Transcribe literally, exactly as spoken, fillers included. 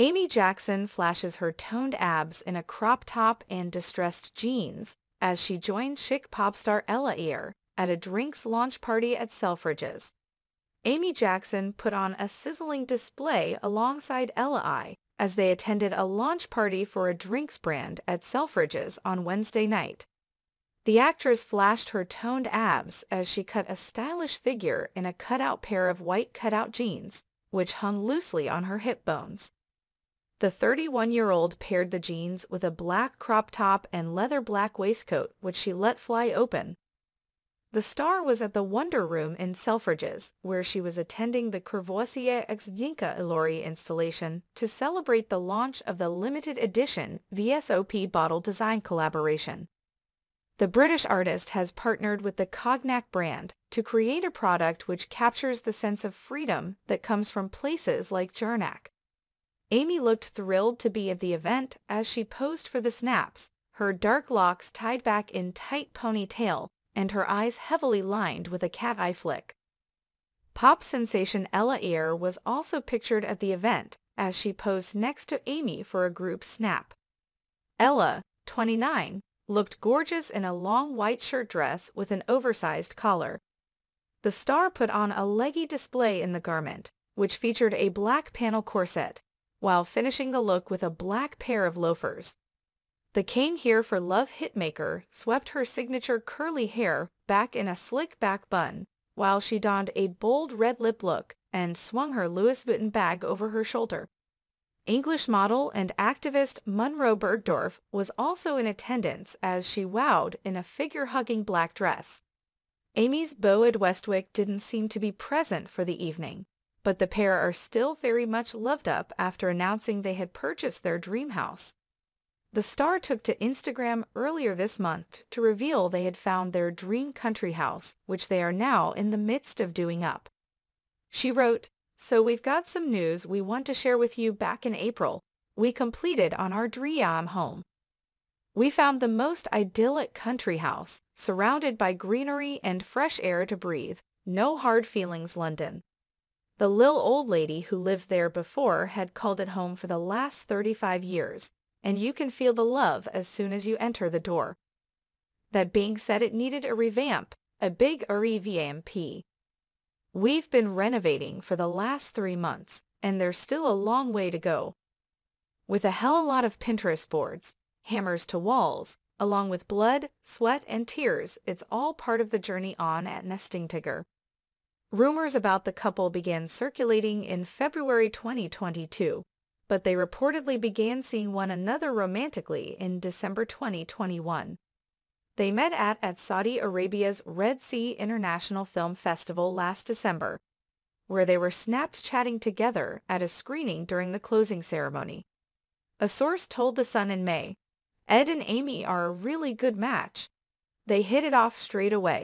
Amy Jackson flashes her toned abs in a crop top and distressed jeans as she joins chic pop star Ella Eyre at a drinks launch party at Selfridges. Amy Jackson put on a sizzling display alongside Ella Eyre as they attended a launch party for a drinks brand at Selfridges on Wednesday night. The actress flashed her toned abs as she cut a stylish figure in a cutout pair of white cutout jeans, which hung loosely on her hip bones. The thirty-one-year-old paired the jeans with a black crop top and leather black waistcoat, which she let fly open. The star was at the Wonder Room in Selfridges, where she was attending the Courvoisier x Yinka Ilori installation to celebrate the launch of the limited-edition V S O P bottle design collaboration. The British artist has partnered with the Cognac brand to create a product which captures the sense of freedom that comes from places like Jarnac. Amy looked thrilled to be at the event as she posed for the snaps, her dark locks tied back in tight ponytail, and her eyes heavily lined with a cat-eye flick. Pop sensation Ella Eyre was also pictured at the event as she posed next to Amy for a group snap. Ella, twenty-nine, looked gorgeous in a long white shirt dress with an oversized collar. The star put on a leggy display in the garment, which featured a black panel corset, while finishing the look with a black pair of loafers. The Came Here for Love hitmaker swept her signature curly hair back in a slick back bun, while she donned a bold red lip look and swung her Louis Vuitton bag over her shoulder. English model and activist Munroe Bergdorf was also in attendance as she wowed in a figure-hugging black dress. Amy's beau-ed Westwick didn't seem to be present for the evening, but the pair are still very much loved up after announcing they had purchased their dream house. The star took to Instagram earlier this month to reveal they had found their dream country house, which they are now in the midst of doing up. She wrote, "So we've got some news we want to share with you. Back in April, we completed on our dream home. We found the most idyllic country house, surrounded by greenery and fresh air to breathe. No hard feelings, London." The little old lady who lived there before had called it home for the last thirty-five years, and you can feel the love as soon as you enter the door. That being said, it needed a revamp, a big revamp. We've been renovating for the last three months, and there's still a long way to go. With a hell of a lot of Pinterest boards, hammers to walls, along with blood, sweat, and tears, it's all part of the journey on at Nesting Tigger. Rumors about the couple began circulating in February twenty twenty-two, but they reportedly began seeing one another romantically in December twenty twenty-one. They met at, at Saudi Arabia's Red Sea International Film Festival last December, where they were snapped chatting together at a screening during the closing ceremony. A source told The Sun in May, "Ed and Amy are a really good match. They hit it off straight away."